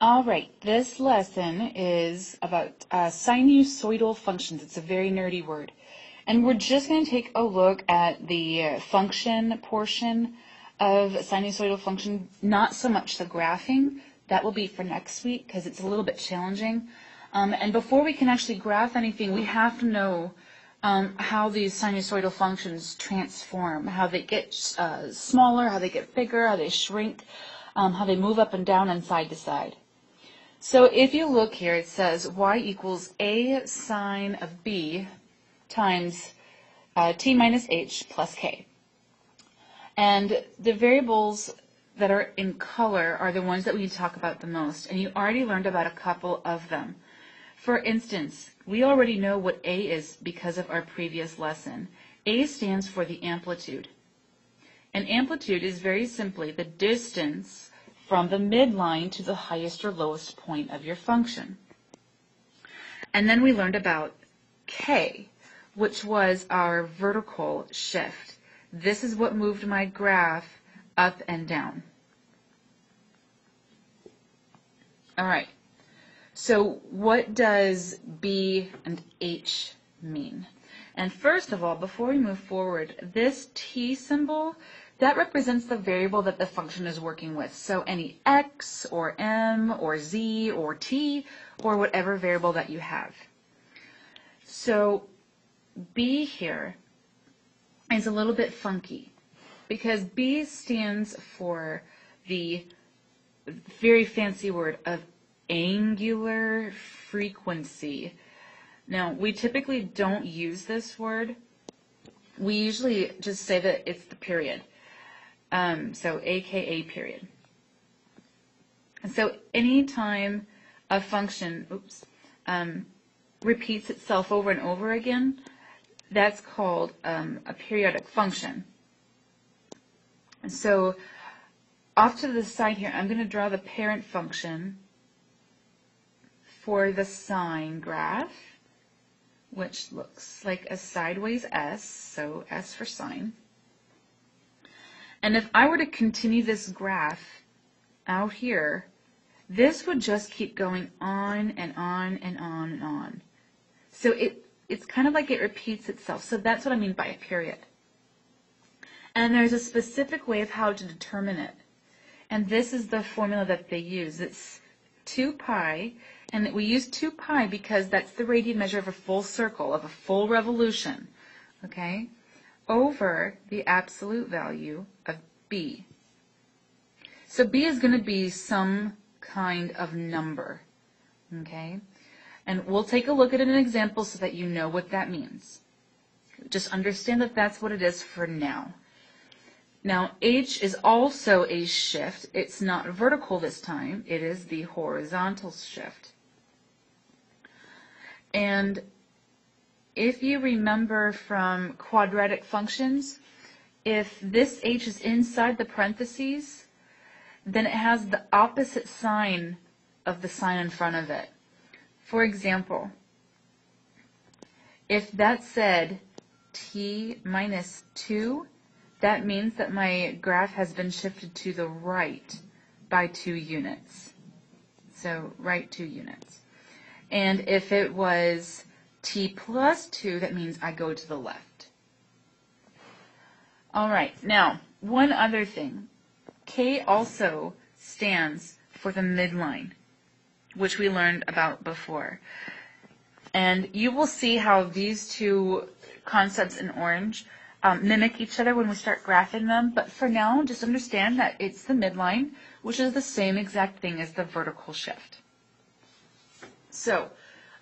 All right, this lesson is about sinusoidal functions. It's a very nerdy word. And we're just going to take a look at the function portion of sinusoidal function, not so much the graphing. That will be for next week because it's a little bit challenging. And before we can actually graph anything, we have to know how these sinusoidal functions transform, how they get smaller, how they get bigger, how they shrink, how they move up and down and side to side. So if you look here, it says y equals a sine of b times t minus h plus k. And the variables that are in color are the ones that we need to talk about the most, and you already learned about a couple of them. For instance, we already know what A is because of our previous lesson. A stands for the amplitude. An amplitude is very simply the distance from the midline to the highest or lowest point of your function. And then we learned about K, which was our vertical shift. This is what moved my graph up and down. All right. So what does B and H mean? And first of all, before we move forward, this T symbol, that represents the variable that the function is working with. So any X or M or Z or T or whatever variable that you have. So B here is a little bit funky because B stands for the very fancy word of angular frequency. Now, we typically don't use this word. We usually just say that it's the period. So AKA period. And so anytime a function repeats itself over and over again, that's called a periodic function. And so off to the side here, I'm going to draw the parent function for the sine graph, which looks like a sideways S, so S for sine. And if I were to continue this graph out here, this would just keep going on and on and on and on. So it's kind of like it repeats itself. So that's what I mean by a period. And there's a specific way of how to determine it. And this is the formula that they use. It's 2 pi, and we use 2 pi because that's the radian measure of a full circle, of a full revolution, okay, over the absolute value of B. So B is going to be some kind of number, okay? And we'll take a look at an example so that you know what that means. Just understand that that's what it is for now. Now, H is also a shift. It's not vertical this time. It is the horizontal shift. And if you remember from quadratic functions, if this H is inside the parentheses, then it has the opposite sign of the sign in front of it. For example, if that said t minus 2, that means that my graph has been shifted to the right by 2 units. So right 2 units. And if it was t plus 2, that means I go to the left. All right, now one other thing. K also stands for the midline, which we learned about before. And you will see how these two concepts in orange mimic each other when we start graphing them, but for now just understand that it's the midline, which is the same exact thing as the vertical shift. So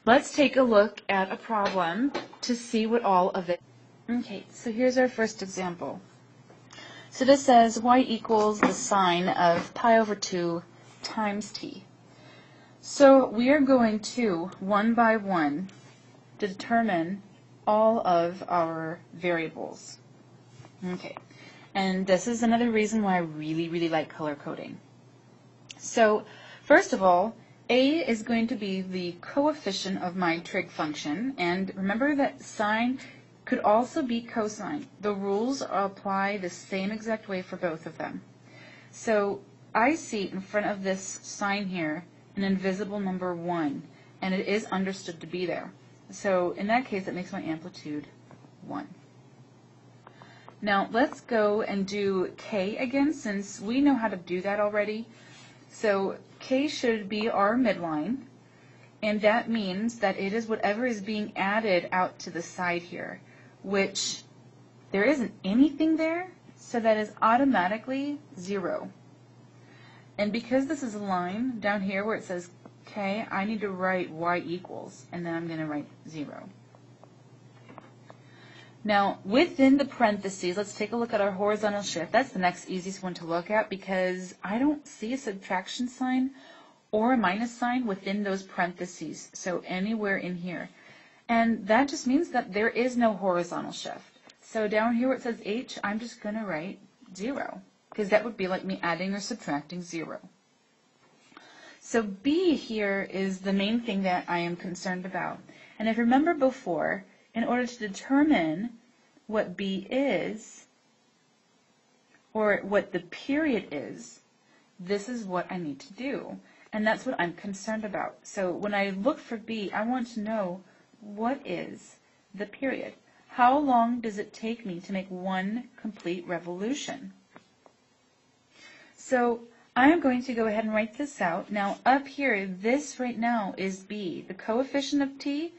let's take a look at a problem to see what all of it. Okay, so here's our first example. So this says y equals the sine of pi over 2 times t. So we are going to, one by one, determine all of our variables. Okay, and this is another reason why I really, really like color coding. So first of all, A is going to be the coefficient of my trig function, and remember that sine could also be cosine. The rules apply the same exact way for both of them. So I see in front of this sine here an invisible number 1, and it is understood to be there. So in that case, that makes my amplitude 1. Now let's go and do k again, since we know how to do that already. So k should be our midline, and that means that it is whatever is being added out to the side here, which there isn't anything there, so that is automatically 0. And because this is a line down here where it says k, I need to write y equals, and then I'm going to write 0. Now, within the parentheses, let's take a look at our horizontal shift. That's the next easiest one to look at because I don't see a subtraction sign or a minus sign within those parentheses, so anywhere in here. And that just means that there is no horizontal shift. So down here where it says h, I'm just going to write 0 because that would be like me adding or subtracting 0. So b here is the main thing that I am concerned about. And if you remember before, in order to determine what b is, or what the period is, this is what I need to do. And that's what I'm concerned about. So when I look for b, I want to know what is the period. How long does it take me to make one complete revolution? So I'm going to go ahead and write this out. Now up here, this right now is b. The coefficient of t,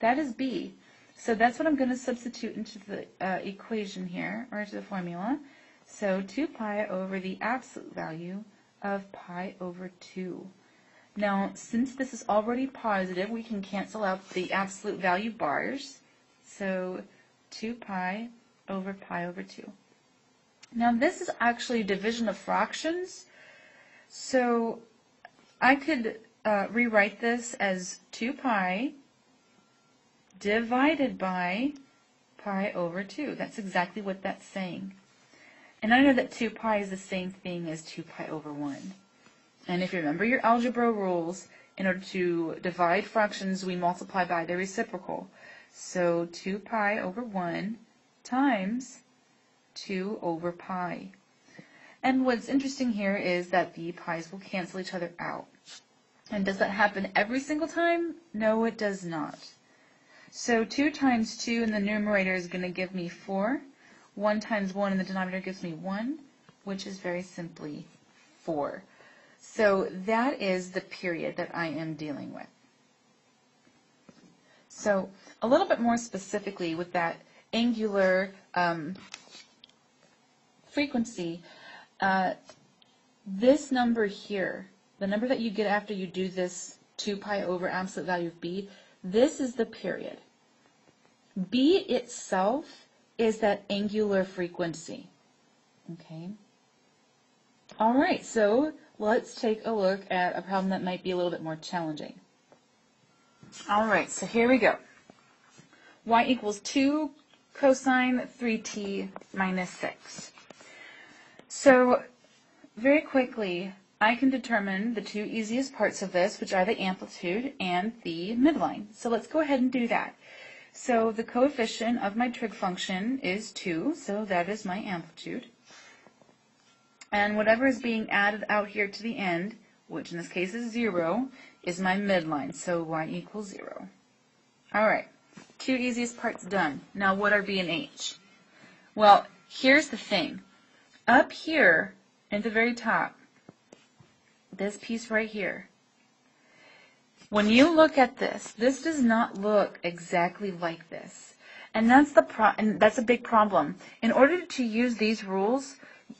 that is b. So that's what I'm going to substitute into the equation here, or into the formula. So 2 pi over the absolute value of pi over 2. Now, since this is already positive, we can cancel out the absolute value bars. So 2 pi over 2. Now, this is actually division of fractions. So I could rewrite this as 2 pi divided by pi over 2. That's exactly what that's saying. And I know that 2 pi is the same thing as 2 pi over 1. And if you remember your algebra rules, in order to divide fractions, we multiply by the reciprocal. So 2 pi over 1 times 2 over pi. And what's interesting here is that the pi's will cancel each other out. And does that happen every single time? No, it does not. So 2 times 2 in the numerator is going to give me 4. 1 times 1 in the denominator gives me 1, which is very simply 4. So that is the period that I am dealing with. So a little bit more specifically with that angular frequency, this number here, the number that you get after you do this 2 pi over absolute value of b, this is the period. B itself is that angular frequency. Okay. All right, so let's take a look at a problem that might be a little bit more challenging. All right, so here we go. Y equals 2 cosine 3t minus 6. So very quickly, I can determine the two easiest parts of this, which are the amplitude and the midline. So let's go ahead and do that. So the coefficient of my trig function is 2, so that is my amplitude. And whatever is being added out here to the end, which in this case is 0, is my midline, so y equals 0. All right, two easiest parts done. Now what are b and h? Well, here's the thing. Up here at the very top, this piece right here. When you look at this, this does not look exactly like this. And that's a big problem. In order to use these rules,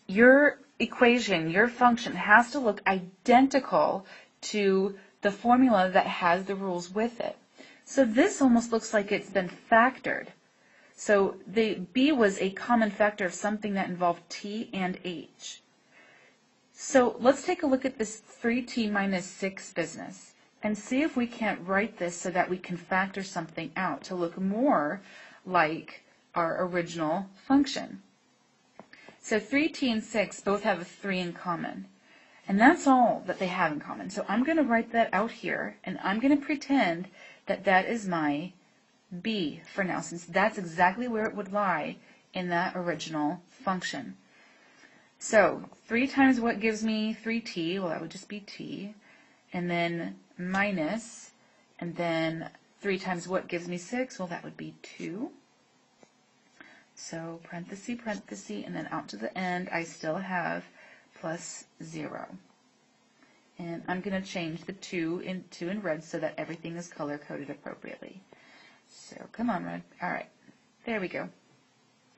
your equation, your function has to look identical to the formula that has the rules with it. So this almost looks like it's been factored. So the b was a common factor of something that involved t and h. So let's take a look at this 3t minus 6 business and see if we can't write this so that we can factor something out to look more like our original function. So 3t and 6 both have a 3 in common, and that's all that they have in common. So I'm going to write that out here, and I'm going to pretend that that is my b for now, since that's exactly where it would lie in that original function. So 3 times what gives me 3t, well that would just be t, and then minus, and then 3 times what gives me 6? Well, that would be 2. So parenthesis, parenthesis, and then out to the end, I still have plus 0. And I'm going to change the 2 in red so that everything is color-coded appropriately. So come on, red. All right. There we go.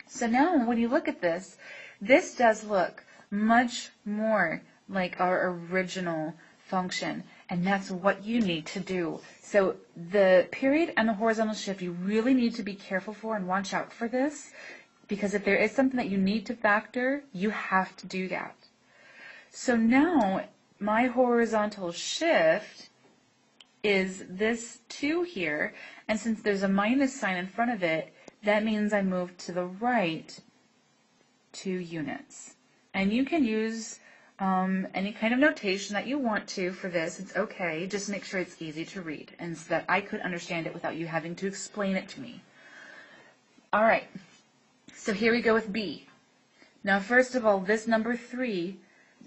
So now when you look at this, this does look much more like our original function, and that's what you need to do. So the period and the horizontal shift, you really need to be careful for and watch out for this, because if there is something that you need to factor, you have to do that. So now my horizontal shift is this 2 here, and since there's a minus sign in front of it, that means I move to the right 2 units. And you can use any kind of notation that you want to for this. It's okay. Just make sure it's easy to read and so that I could understand it without you having to explain it to me. All right. So here we go with B. Now, first of all, this number 3,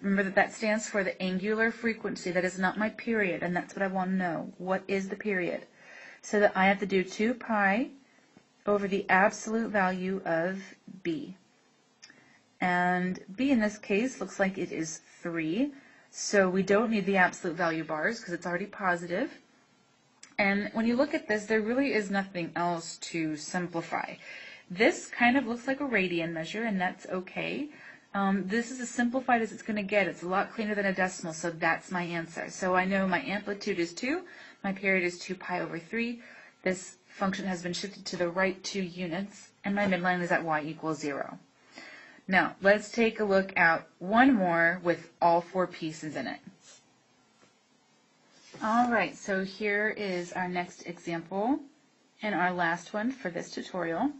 remember that that stands for the angular frequency. That is not my period, and that's what I want to know. What is the period? So that I have to do 2 pi over the absolute value of B. And B in this case looks like it is 3, so we don't need the absolute value bars because it's already positive. And when you look at this, there really is nothing else to simplify. This kind of looks like a radian measure, and that's okay. This is as simplified as it's going to get. It's a lot cleaner than a decimal, so that's my answer. So I know my amplitude is 2, my period is 2 pi over 3. This function has been shifted to the right 2 units, and my midline is at y equals 0. Now, let's take a look at one more with all 4 pieces in it. All right, so here is our next example and our last one for this tutorial.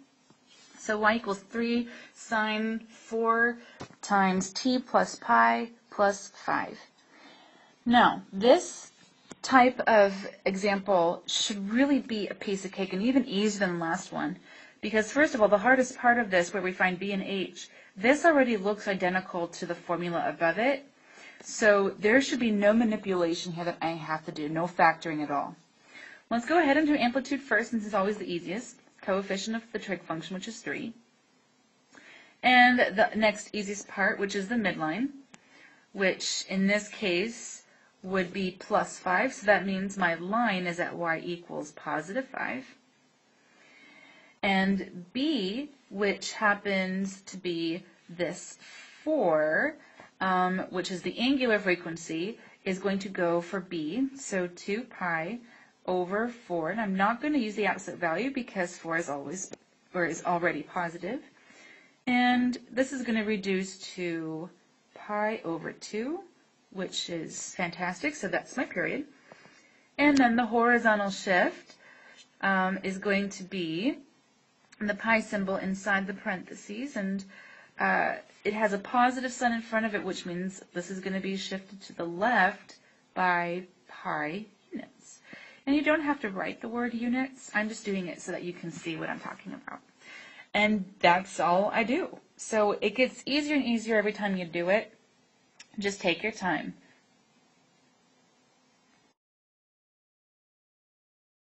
So y equals 3 sine 4 times t plus pi plus 5. Now, this type of example should really be a piece of cake and even easier than the last one, because first of all, the hardest part of this, where we find b and h, this already looks identical to the formula above it, so there should be no manipulation here that I have to do, no factoring at all. Let's go ahead and do amplitude first, since it's always the easiest, coefficient of the trig function, which is 3, and the next easiest part, which is the midline, which in this case would be plus 5, so that means my line is at y equals positive 5. And B, which happens to be this 4, which is the angular frequency, is going to go for B. So 2 pi over 4. And I'm not going to use the absolute value because 4 is always, or is already positive. And this is going to reduce to pi over 2, which is fantastic. So that's my period. And then the horizontal shift is going to be the pi symbol inside the parentheses, and it has a positive sign in front of it, which means this is going to be shifted to the left by pi units. And you don't have to write the word units. I'm just doing it so that you can see what I'm talking about. And that's all I do. So it gets easier and easier every time you do it. Just take your time.